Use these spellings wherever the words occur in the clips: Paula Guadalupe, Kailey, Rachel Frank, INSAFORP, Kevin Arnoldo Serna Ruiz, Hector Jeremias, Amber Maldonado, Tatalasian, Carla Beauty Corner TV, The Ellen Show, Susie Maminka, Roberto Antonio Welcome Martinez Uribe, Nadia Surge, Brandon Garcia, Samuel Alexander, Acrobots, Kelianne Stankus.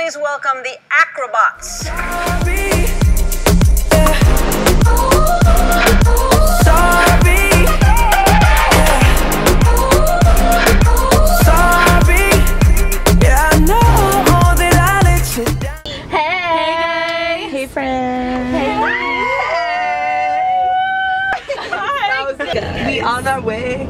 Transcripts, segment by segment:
please welcome the Acrobots. Hey! Hey friends! Hey! We on our way.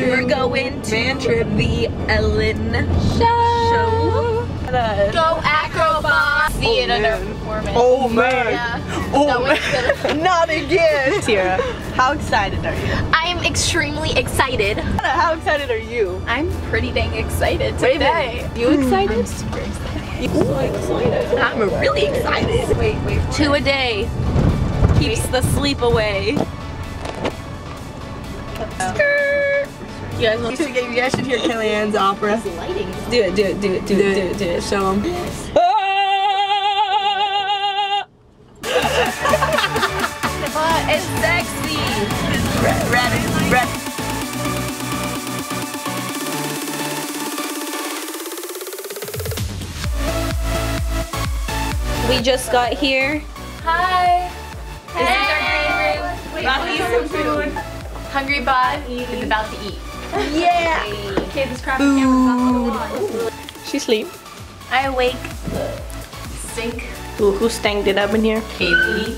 We're going to man trip, the Ellen Show. Go Acrobots! See it under performance. Oh man! Yeah. Oh man! Not again! Sierra, how excited are you? I'm extremely excited. How excited are you? I'm pretty dang excited today. You excited? I'm super excited. You're so excited. I'm really excited. Wait. Two a day keeps the sleep away. You guys should hear Kelianne's opera. Lighting. Do it. Show them. It's sexy. We just got here. Hi. Hey. Got me some food. Hungry bud is about to eat. Yeah! Okay, this crappy camera's not going to watch. She sleep. I awake. Stink. Ooh, who stanked it up in here? Kailey.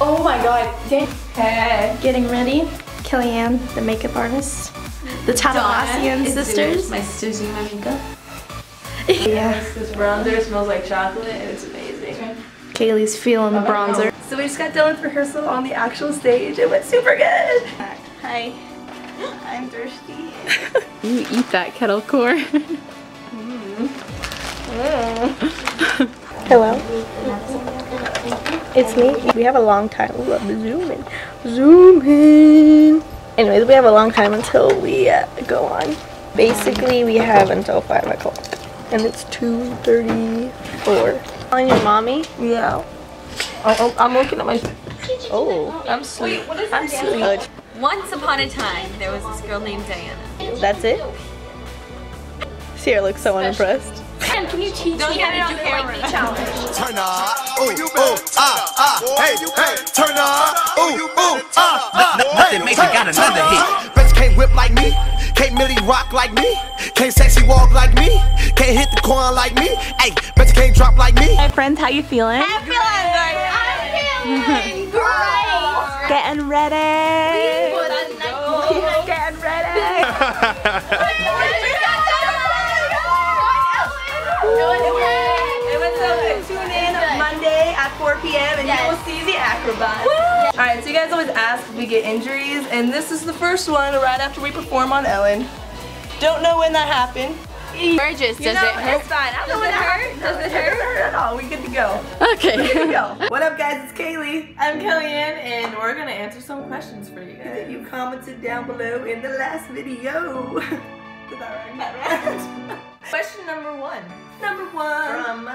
Oh my god. Hey. Getting ready. Kelianne, the makeup artist. The Tatalasian sisters. My Susie Maminka. Yeah. This bronzer smells like chocolate and it's amazing. Kailey's feeling the bronzer. So we just got done with rehearsal on the actual stage. It went super good. Hi. I'm thirsty. You eat that kettle core. Hello. It's me. We have a long time. Zoom in. Anyways, we have a long time until we go on. Basically, we have until 5 o'clock, and it's 2:34. Calling your mommy? Yeah. I'm looking at my. Oh, I'm sweet. Wait, what is I'm sweet. Once upon a time, there was this girl named Diana. That's it? Sierra looks so unimpressed. Man, can you teach me how to do a challenge? Turn up, ooh, ah, hey, turn up, ooh, ah. Nothing makes it got another hit. Bitch can't whip like me, can't milli rock like me, can't sexy walk like me, can't hit the corner like me, hey, bitch can't drop like me. Hey friends, how you feeling? I'm feeling great. I'm feeling great. Getting ready. It was so good. Tune in Monday at 4 p.m. and you will see the Acrobots. Alright, so you guys always ask if we get injuries, and this is the first one right after we perform on Ellen. Don't know when that happened. Burgess, does it hurt? It's fine. I don't know when it hurt. Does it hurt at all? We're good to go. Okay. We're good to go. What up, guys? It's Kailey. I'm Kelianne, and we're gonna answer some questions for you guys. You commented down below in the last video. Is that right? That right? Question number one. From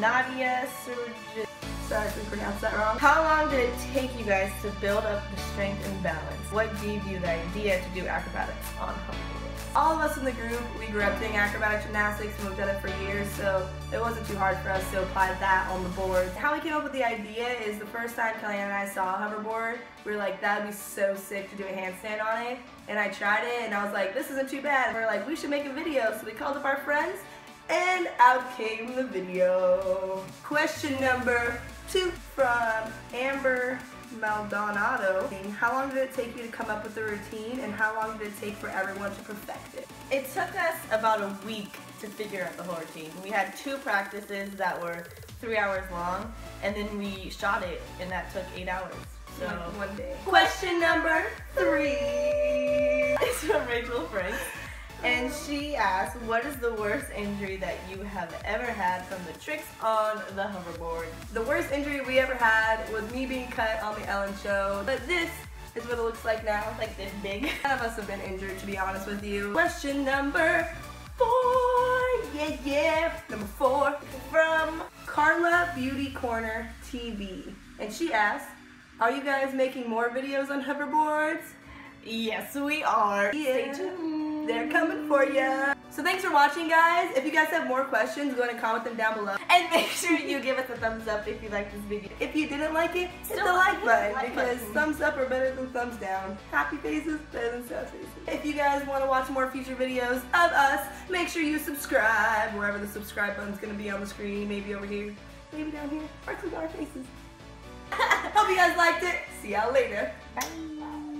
Nadia Surge. Sorry if we pronounced that wrong. How long did it take you guys to build up the strength and balance? What gave you the idea to do acrobatics on Hungry? All of us in the group, we grew up doing acrobatic gymnastics and we've done it for years, so it wasn't too hard for us to apply that on the board. How we came up with the idea is the first time Kelianne and I saw a hoverboard, we were like, that would be so sick to do a handstand on it. And I tried it and I was like, this isn't too bad. And we were like, we should make a video. So we called up our friends and out came the video. Question number two from Amber Maldonado. How long did it take you to come up with the routine and how long did it take for everyone to perfect it? It took us about a week to figure out the whole routine. We had two practices that were 3 hours long and then we shot it and that took 8 hours. So one day. Question number three is from Rachel Frank. And she asked, what is the worst injury that you have ever had from the tricks on the hoverboard? The worst injury we ever had was me being cut on the Ellen Show, but this is what it looks like now, like this big. None of us have been injured, to be honest with you. Question number four, number four, from Carla Beauty Corner TV. And she asked, are you guys making more videos on hoverboards? Yes, we are. Yeah. Stay tuned. They're coming for ya. So thanks for watching, guys. If you guys have more questions, go ahead and comment them down below. And make sure you give us a thumbs up if you liked this video. If you didn't like it, hit the like button, because thumbs up are better than thumbs down. Happy faces better than sad faces. If you guys want to watch more future videos of us, make sure you subscribe wherever the subscribe button's going to be on the screen. Maybe over here, maybe down here, or click on our faces. Hope you guys liked it. See y'all later. Bye.